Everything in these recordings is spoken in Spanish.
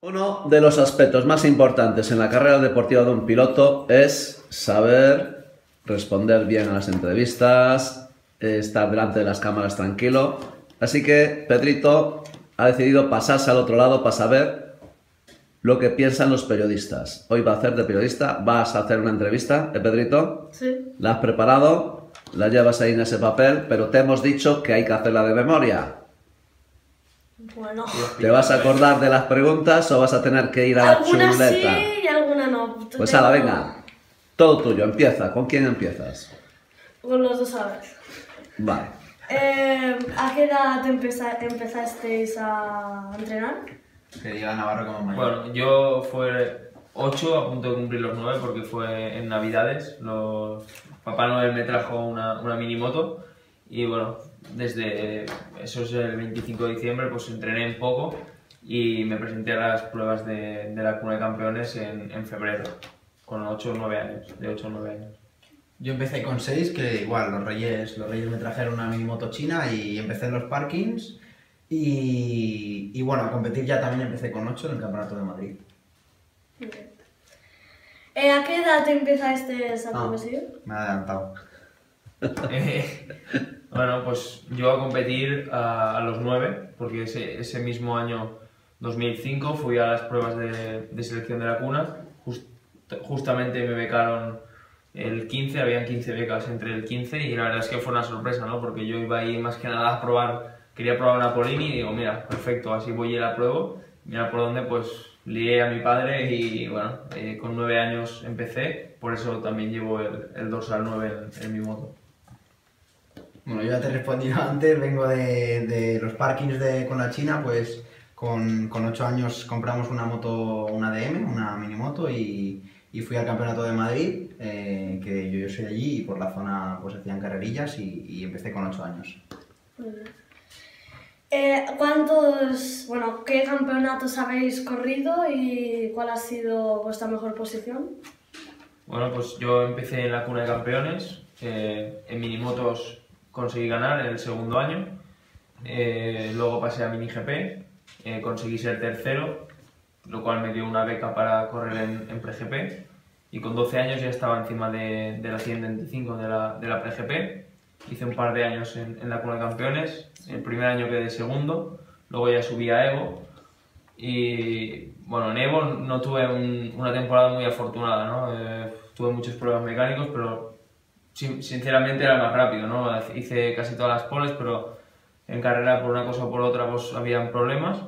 Uno de los aspectos más importantes en la carrera deportiva de un piloto es saber responder bien a las entrevistas, estar delante de las cámaras tranquilo. Así que Pedrito ha decidido pasarse al otro lado para saber lo que piensan los periodistas. Hoy va a hacer de periodista, vas a hacer una entrevista, Pedrito? Sí. ¿La has preparado? La llevas ahí en ese papel, pero te hemos dicho que hay que hacerla de memoria. Bueno. ¿Te vas a acordar de las preguntas o vas a tener que ir a la chuleta? Algunas sí y algunas no. Pues hala, venga. Todo tuyo, empieza. ¿Con quién empiezas? Con los dos a vez. Vale. ¿A qué edad empezasteis a entrenar? Que diga Navarro como mayor. Bueno, yo fue 8, a punto de cumplir los 9 porque fue en Navidades. Papá Noel me trajo una mini moto y bueno, desde eso es el 25 de diciembre, pues entrené un poco y me presenté a las pruebas de la Cuna de Campeones en febrero, con 8 o 9 años, de 8 o 9 años. Yo empecé con 6, que igual, los reyes me trajeron una mini moto china y empecé en los parkings y bueno, a competir ya también empecé con 8 en el Campeonato de Madrid. ¿A qué edad te empezaste a competir? Me ha adelantado. Bueno, pues yo a competir a los 9, porque ese mismo año 2005 fui a las pruebas de selección de la Cuna. Justamente me becaron el 15, habían 15 becas entre el 15 y la verdad es que fue una sorpresa, ¿no? Porque yo iba ahí más que nada a probar, quería probar una Polini y digo, mira, perfecto, así voy y la pruebo. Mira por dónde, pues lié a mi padre y bueno, con 9 años empecé, por eso también llevo el dorsal 9 en mi moto. Bueno, yo ya te he respondido antes, vengo de los parkings con la China, pues con 8 años compramos una moto, una ADM, una minimoto y fui al Campeonato de Madrid, que yo soy de allí y por la zona pues hacían carrerillas y empecé con 8 años. ¿Qué campeonatos habéis corrido y cuál ha sido vuestra mejor posición? Bueno, pues yo empecé en la Cuna de Campeones, en minimotos conseguí ganar en el segundo año, luego pasé a Mini GP, conseguí ser tercero, lo cual me dio una beca para correr en pre-GP y con 12 años ya estaba encima de la 125 de la pre-GP, hice un par de años en la Cuna de Campeones, el primer año quedé segundo, luego ya subí a Evo y bueno, en Evo no tuve una temporada muy afortunada, ¿no? Tuve muchos problemas mecánicos, pero sinceramente era más rápido, ¿no? Hice casi todas las poles, pero en carrera por una cosa o por otra pues habían problemas.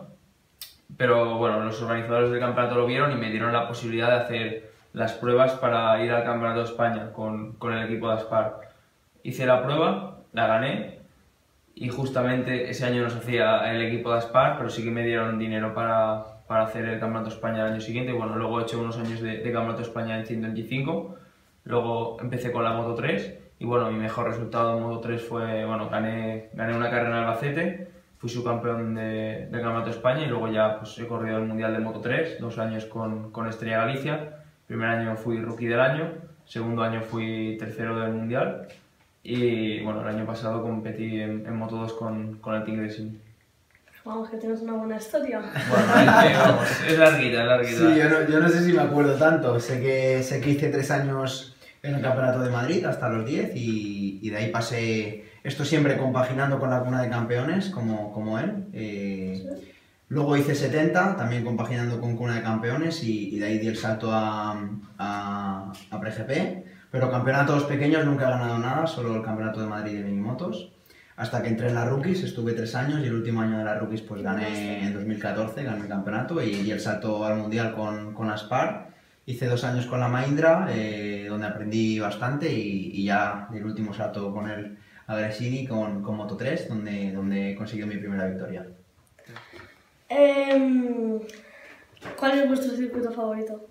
Pero bueno, los organizadores del campeonato lo vieron y me dieron la posibilidad de hacer las pruebas para ir al Campeonato de España con el equipo de Aspar. Hice la prueba, la gané y justamente ese año no se hacía el equipo de Aspar, pero sí que me dieron dinero para hacer el Campeonato de España el año siguiente. Bueno, luego he hecho unos años de Campeonato de España en 125. Luego empecé con la Moto 3 y bueno, mi mejor resultado en Moto 3 fue, bueno, gané una carrera en Albacete, fui subcampeón del Campeonato de España y luego ya pues, he corrido el Mundial de Moto 3, 2 años con Estrella Galicia, primer año fui Rookie del año, segundo año fui tercero del Mundial y bueno, el año pasado competí en Moto 2 con el Team Agresini. Vamos, que tienes una buena historia. Bueno, es larguita, es larguita. Sí, yo no sé si me acuerdo tanto. Sé que hice 3 años en el Campeonato de Madrid, hasta los 10, y de ahí pasé, esto siempre compaginando con la Cuna de Campeones, como él. ¿Sí? Luego hice 70, también compaginando con Cuna de Campeones, y de ahí di el salto a pre-GP. Pero campeonatos pequeños nunca he ganado nada, solo el Campeonato de Madrid de minimotos. Hasta que entré en las Rookies, estuve 3 años y el último año de las Rookies pues gané en 2014, gané el campeonato y el salto al Mundial con Aspar. Hice 2 años con la Maindra, donde aprendí bastante y ya el último salto con el Agresini con Moto 3, donde conseguí mi primera victoria. ¿Cuál es vuestro circuito favorito?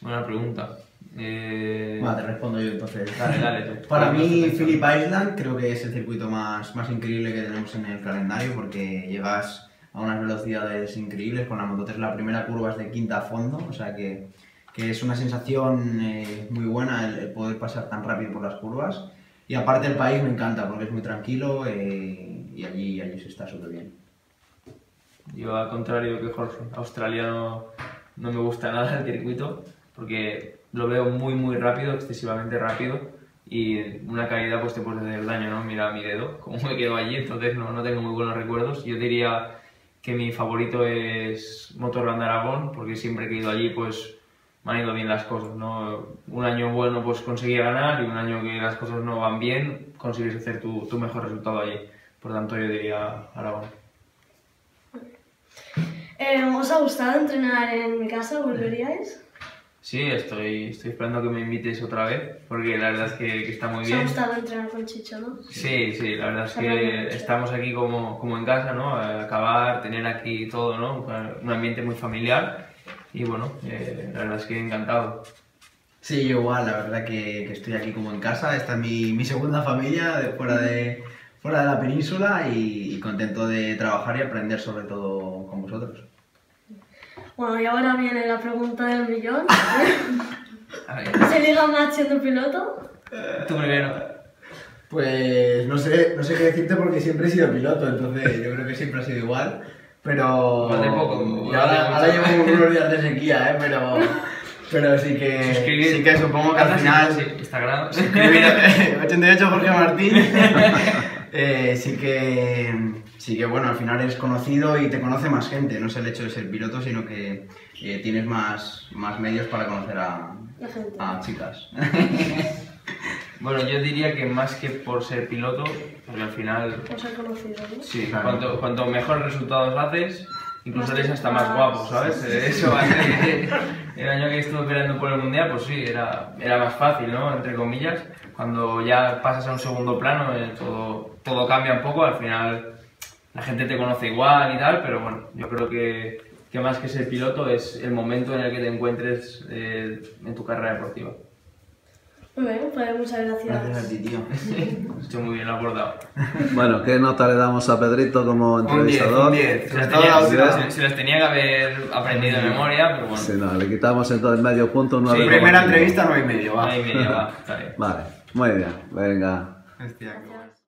Buena pregunta. Te respondo yo entonces. Dale tú. Para mí, Phillip Island creo que es el circuito más increíble que tenemos en el calendario porque llegas a unas velocidades increíbles con la Moto 3. La primera curva es de quinta a fondo, o sea que es una sensación muy buena el poder pasar tan rápido por las curvas. Y aparte el país me encanta porque es muy tranquilo y allí se está súper bien. Yo, al contrario que Jorge, australiano no me gusta nada el circuito porque lo veo muy rápido, excesivamente rápido, y una caída pues te puede hacer daño, ¿no? Mira mi dedo, como me quedo allí, entonces no tengo muy buenos recuerdos. Yo diría que mi favorito es Motorland Aragón, porque siempre que he ido allí pues me han ido bien las cosas, ¿no? Un año bueno pues conseguía ganar y un año que las cosas no van bien consigues hacer tu mejor resultado allí. Por tanto yo diría Aragón. ¿Os ha gustado entrenar en mi casa? ¿Volveríais? Sí, estoy esperando que me invites otra vez, porque la verdad es que está muy bien. ¿Os ha gustado entrenar con Chicho, no? Sí, sí, la verdad es que estamos aquí como en casa, ¿no? Acabar, tener aquí todo, ¿no? Un ambiente muy familiar y bueno, la verdad es que encantado. Sí, yo igual, la verdad que estoy aquí como en casa, esta es mi segunda familia de fuera de la península y contento de trabajar y aprender sobre todo con vosotros. Bueno, y ahora viene la pregunta del millón. ¿Se liga más siendo piloto? Tú primero. Pues no sé qué decirte porque siempre he sido piloto, entonces yo creo que siempre ha sido igual. Pero... Vale, poco. Ahora llevo unos días de sequía, ¿eh? Pero sí que... Suscribir. Sí que supongo que al final... Sí, Instagram. 88 Jorge Martín. Sí que bueno, al final eres conocido y te conoce más gente, no es el hecho de ser piloto, sino que tienes más medios para conocer a chicas. Bueno, yo diría que más que por ser piloto, porque al final... Por ser conocido, ¿no? Sí, claro. Cuanto mejores resultados haces, incluso eres hasta más guapo, ¿sabes? Sí, sí, sí. Eso va a ser... El año que estuve peleando por el Mundial, pues sí, era más fácil, ¿no? Entre comillas. Cuando ya pasas a un segundo plano, todo cambia un poco. Al final la gente te conoce igual y tal, pero bueno, yo creo que más que ser piloto es el momento en el que te encuentres en tu carrera deportiva. Muy bien, pues muchas gracias. Gracias a ti, tío. Has hecho muy bien, lo has abordado. Bueno, ¿qué nota le damos a Pedrito como entrevistador? Un 10. Se las tenía que haber aprendido de memoria, pero bueno. Sí, no, le quitamos entonces medio punto. Sí, primera entrevista 9,5, va. 9,5, va, está bien. Vale, muy bien, venga. Hostia, qué bueno.